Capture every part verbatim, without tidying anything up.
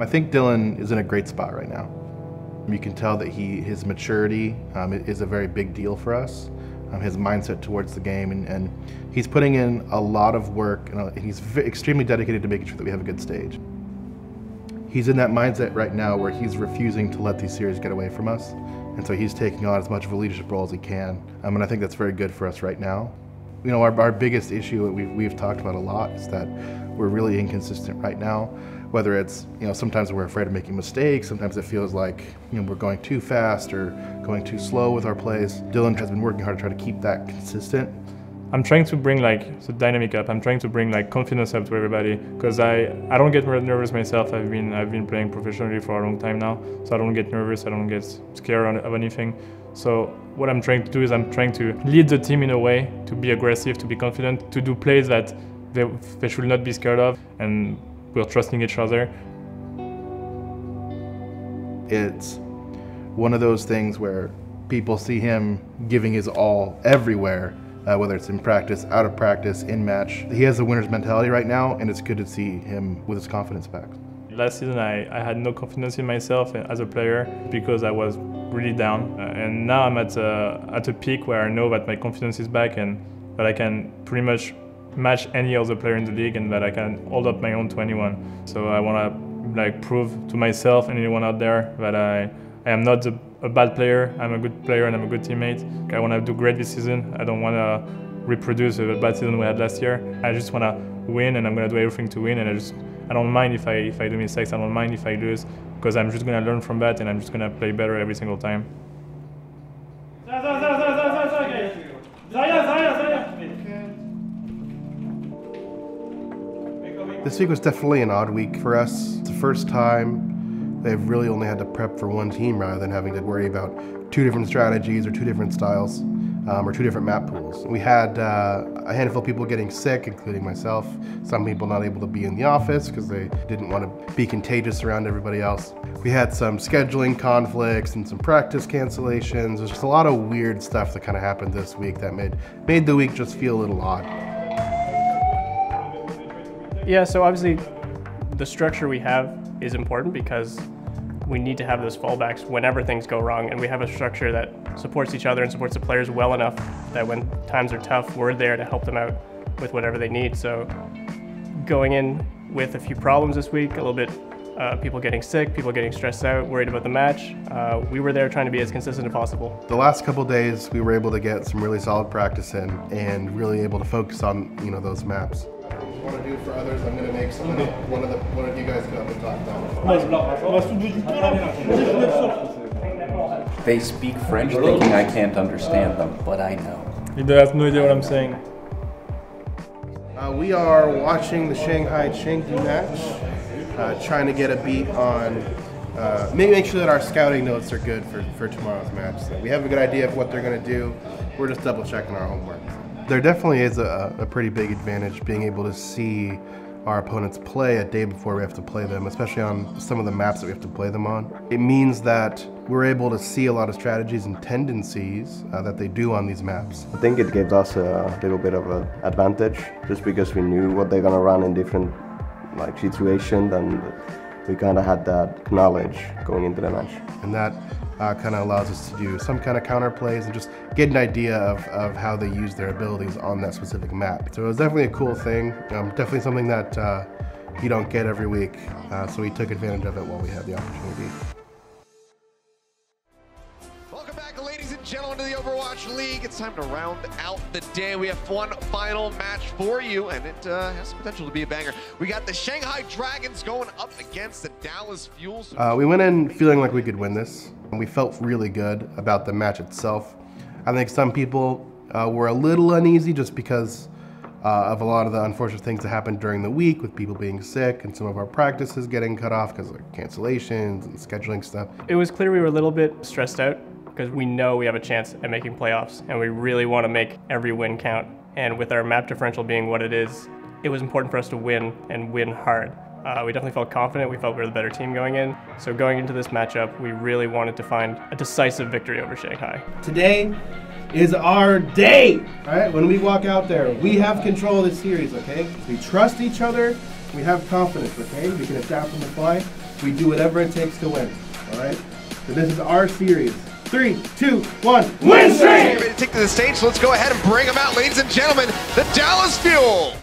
I think Dylan is in a great spot right now. You can tell that he, his maturity um, is a very big deal for us, um, his mindset towards the game, and, and he's putting in a lot of work, and, uh, and he's v extremely dedicated to making sure that we have a good stage. He's in that mindset right now where he's refusing to let these series get away from us, and so he's taking on as much of a leadership role as he can, um, and I think that's very good for us right now. You know, our, our biggest issue that we've, we've talked about a lot is that we're really inconsistent right now. Whether it's, you know, sometimes we're afraid of making mistakes, sometimes it feels like, you know, we're going too fast or going too slow with our plays. Dylan has been working hard to try to keep that consistent. I'm trying to bring like the dynamic up. I'm trying to bring like confidence up to everybody, because I, I don't get nervous myself. I've been, I've been playing professionally for a long time now, so I don't get nervous, I don't get scared of anything. So what I'm trying to do is I'm trying to lead the team in a way to be aggressive, to be confident, to do plays that they, they should not be scared of, and we're trusting each other. It's one of those things where people see him giving his all everywhere, Uh, whether it's in practice, out of practice, in match. He has a winner's mentality right now, and it's good to see him with his confidence back. Last season, I, I had no confidence in myself as a player because I was really down. Uh, and now I'm at a, at a peak where I know that my confidence is back and that I can pretty much match any other player in the league and that I can hold up my own twenty-one. So I want to like prove to myself and anyone out there that I, I am not the a bad player. I'm a good player and I'm a good teammate. I want to do great this season. I don't want to reproduce the bad season we had last year. I just want to win, and I'm going to do everything to win, and I just, I don't mind if I, if I do mistakes, I don't mind if I lose, because I'm just going to learn from that and I'm just going to play better every single time. This week was definitely an odd week for us. It's the first time they've really only had to prep for one team rather than having to worry about two different strategies or two different styles um, or two different map pools. We had uh, a handful of people getting sick, including myself. Some people not able to be in the office because they didn't want to be contagious around everybody else. We had some scheduling conflicts and some practice cancellations. There's just a lot of weird stuff that kind of happened this week that made, made the week just feel a little odd. Yeah, so obviously the structure we have is important because we need to have those fallbacks whenever things go wrong, and we have a structure that supports each other and supports the players well enough that when times are tough, we're there to help them out with whatever they need. So going in with a few problems this week, a little bit uh, people getting sick, people getting stressed out, worried about the match, uh, we were there trying to be as consistent as possible. The last couple days, we were able to get some really solid practice in and really able to focus on, you know, those maps. Want to do for others, I'm going to make someone, one of the one of you guys go up and talk about it. They speak French thinking I can't understand them, but I know. You have no idea what I'm saying. Uh, we are watching the Shanghai-Shengli match, uh, trying to get a beat on, uh, make sure that our scouting notes are good for, for tomorrow's match. So we have a good idea of what they're going to do. We're just double checking our homework. There definitely is a, a pretty big advantage being able to see our opponents play a day before we have to play them, especially on some of the maps that we have to play them on. It means that we're able to see a lot of strategies and tendencies uh, that they do on these maps. I think it gives us a little bit of an advantage just because we knew what they're gonna run in different like situations, and we kind of had that knowledge going into the match. And that Uh, kind of allows us to do some kind of counter plays and just get an idea of, of how they use their abilities on that specific map. So it was definitely a cool thing, um, definitely something that uh, you don't get every week, uh, so we took advantage of it while we had the opportunity. Welcome back, ladies and gentlemen, to the Overwatch League. It's time to round out the day. We have one final match for you, and it uh, has the potential to be a banger. We got the Shanghai Dragons going up against the Dallas Fuel. Uh, we went in feeling like we could win this. We felt really good about the match itself. I think some people uh, were a little uneasy just because uh, of a lot of the unfortunate things that happened during the week with people being sick and some of our practices getting cut off because of cancellations and scheduling stuff. It was clear we were a little bit stressed out because we know we have a chance at making playoffs and we really want to make every win count. And with our map differential being what it is, it was important for us to win and win hard. Uh, we definitely felt confident. We felt we were the better team going in. So going into this matchup, we really wanted to find a decisive victory over Shanghai. Today is our day, all right? When we walk out there, we have control of this series, okay? We trust each other. We have confidence, okay? We can adapt on the fly. We do whatever it takes to win. All right. So this is our series. Three, two, one, win streak! Ready to take to the stage. Let's go ahead and bring them out, ladies and gentlemen. The Dallas Fuel.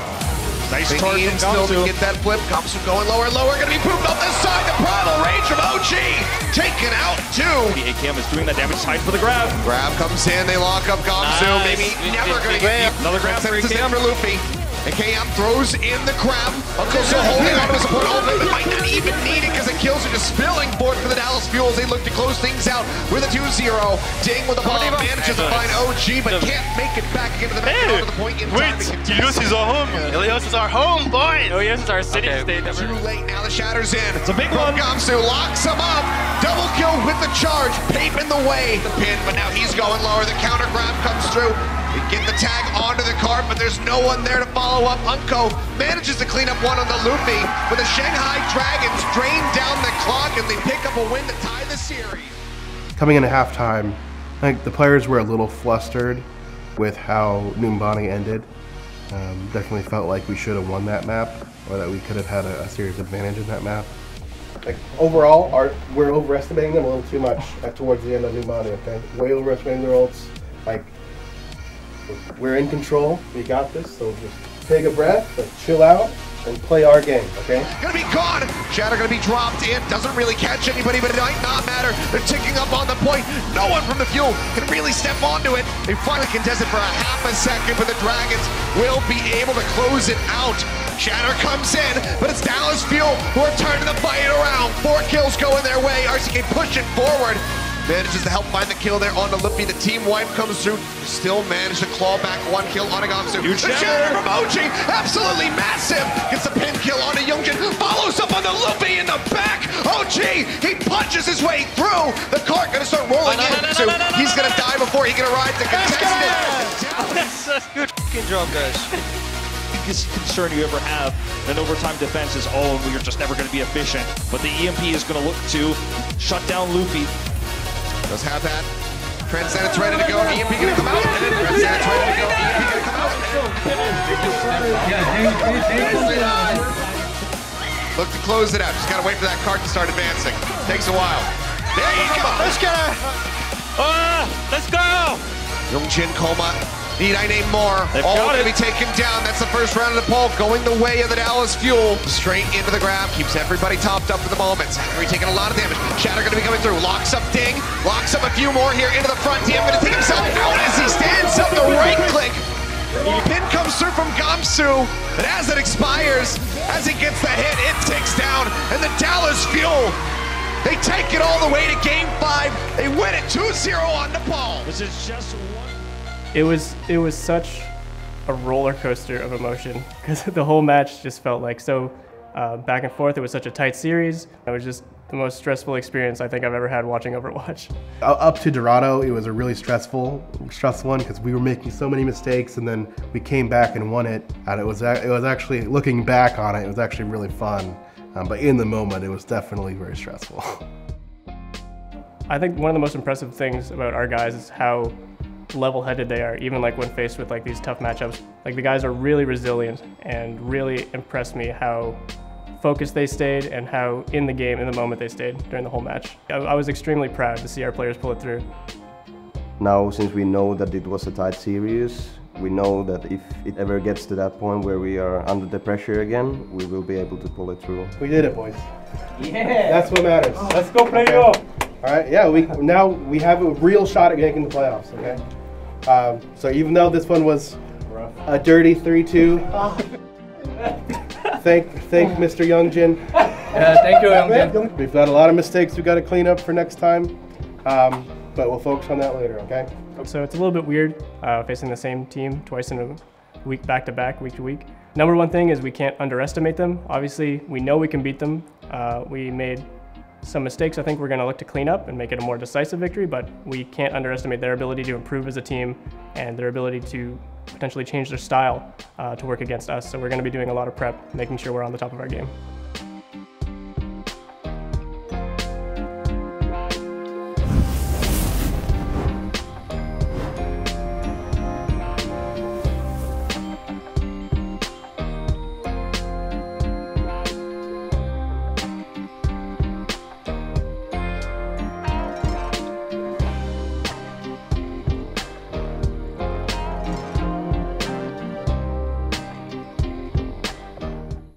Nice target from Gamsu. Still to get that flip. Gamsu going lower and lower. Gonna be pooped off this side. The primal rage from O G taken out too. The A K M is doing that damage. Tight for the grab. Grab comes in. They lock up Gamsu. Nice. Maybe it, never it, gonna it, get it. Another grab for A K M. Under Luffy. A K M throws in the grab. Uncle still holding on to his opponent. It might not even need it because the kills are just spilling forth for the Dallas Fuel as they look to close things out with a two zero. Ding with the bomb manages to find O G but can't make it back into the back to the point in time. Ilios is our home. Ilios is our home, boy. Ilios is our city state. Too late. Now the shatter's in. It's a big one. Gamsu locks him up. Double kill with the charge, paving the way. The pin, but now he's going lower. The counter grab comes through. They get the tag onto the cart, but there's no one there to follow up. Unko manages to clean up one on the Luffy, but the Shanghai Dragons drain down the clock and they pick up a win to tie the series. Coming in at halftime, I think the players were a little flustered with how Numbani ended. Um, definitely felt like we should have won that map, or that we could have had a, a serious advantage in that map. Like, overall, our, we're overestimating them a little too much at, towards the end of Numbani, okay? Way overestimating their ults. Like, we're in control. We got this. So just take a breath, but chill out and play our game. Okay. Gonna be gone. Shatter gonna be dropped in. Doesn't really catch anybody, but it might not matter. They're ticking up on the point. No one from the Fuel can really step onto it. They finally contest it for a half a second, but the Dragons will be able to close it out. Shatter comes in, but it's Dallas Fuel who are turning the fight around. Four kills going their way. R C K pushing forward. Manages to help find the kill there on the Luffy. The team wipe comes through. Still managed to claw back one kill on a Gamsu. Huge shatter from O G. Absolutely massive. Gets a pin kill on a Jungjin. Follows up on the Luffy in the back. O G, he punches his way through. The cart gonna start rolling in. So he's gonna die before he can arrive to contest it. Good fucking job, guys. Biggest concern you ever have. An overtime defense is, oh, we are just never gonna be efficient. But the E M P is gonna look to shut down Luffy. Does have that. Transcendent's ready to go. E M P gonna come out. And then Transcendent's ready to go. E M P gonna come out. Look to close it out. Just gotta wait for that cart to start advancing. Takes a while. There you go. Let's go. Uh, let's go. Jungjin Koma. Need I name more? They've All going to be taken down. That's the first round of the poll going the way of the Dallas Fuel. Straight into the grab. Keeps everybody topped up for the moment. Zachary taking a lot of damage. Shatter going to be coming through. Locks up Ding. Locks up a few more here into the front. D M going to take himself out as he stands up the right click. Pin comes through from Gamsu. But as it expires, as he gets the hit, it ticks down. And the Dallas Fuel, they take it all the way to game five. They win it two zero on Nepal. This is just one. It was it was such a roller coaster of emotion because the whole match just felt like so uh, back and forth. It was such a tight series. It was just the most stressful experience I think I've ever had watching Overwatch. Up to Dorado, it was a really stressful, stressful one because we were making so many mistakes, and then we came back and won it. And it was it was actually, looking back on it, it was actually really fun. Um, but in the moment, it was definitely very stressful. I think one of the most impressive things about our guys is how level-headed they are, even like when faced with like these tough matchups. Like, the guys are really resilient and really impressed me how focused they stayed and how in the game, in the moment they stayed during the whole match. I, I was extremely proud to see our players pull it through. Now, since we know that it was a tight series, we know that if it ever gets to that point where we are under the pressure again, we will be able to pull it through. We did it, boys. Yeah! That's what matters. Oh, let's go play it off. All right, yeah, we, now we have a real shot at making the playoffs, okay? Um, so even though this one was a dirty three two, oh. thank thank Mister Youngjin. Yeah, thank you, Youngjin. We've got a lot of mistakes we've got to clean up for next time, um, but we'll focus on that later, okay? So it's a little bit weird uh, facing the same team twice in a week, back to back, week to week. Number one thing is we can't underestimate them. Obviously, we know we can beat them. Uh, we made some mistakes I think we're going to look to clean up and make it a more decisive victory, but we can't underestimate their ability to improve as a team and their ability to potentially change their style uh, to work against us. So we're going to be doing a lot of prep, making sure we're on the top of our game.